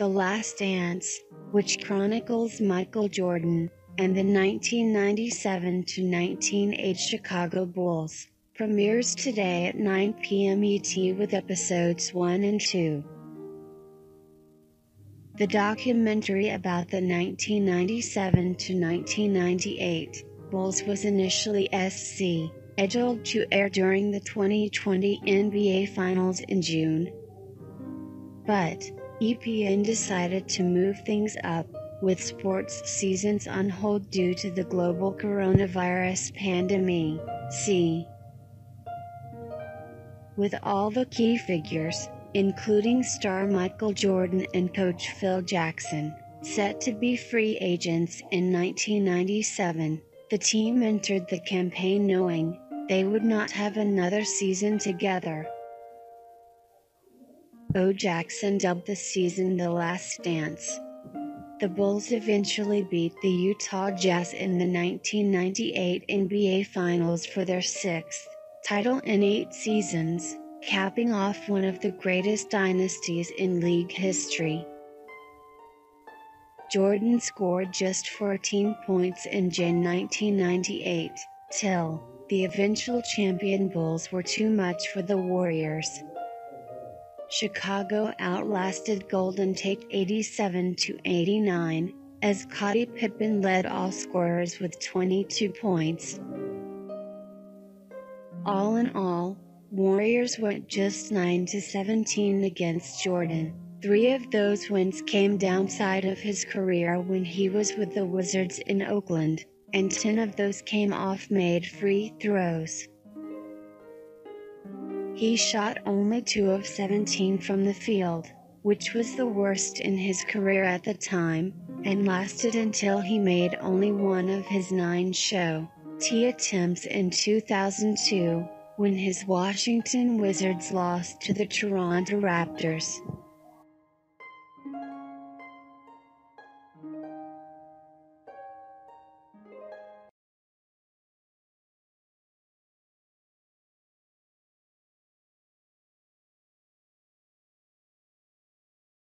The Last Dance, which chronicles Michael Jordan and the 1997-1998 Chicago Bulls, premieres today at 9 p.m. ET with episodes 1 and 2. The documentary about the 1997-1998 Bulls was initially scheduled to air during the 2020 NBA Finals in June, but ESPN decided to move things up, with sports seasons on hold due to the global coronavirus pandemic. See. With all the key figures, including star Michael Jordan and coach Phil Jackson, set to be free agents in 1997, the team entered the campaign knowing they would not have another season together. Jackson dubbed the season The Last Dance. The Bulls eventually beat the Utah Jazz in the 1998 NBA Finals for their sixth title in 8 seasons, capping off one of the greatest dynasties in league history. Jordan scored just 14 points in June 1998, till the eventual champion Bulls were too much for the Warriors. Chicago outlasted Golden State 87-89, as Scottie Pippen led all scorers with 22 points. All in all, Warriors went just 9-17 against Jordan. 3 of those wins came downside of his career when he was with the Wizards in Oakland, and 10 of those came off made free throws. He shot only 2 of 17 from the field, which was the worst in his career at the time, and lasted until he made only 1 of his 9 show-t attempts in 2002. When his Washington Wizards lost to the Toronto Raptors.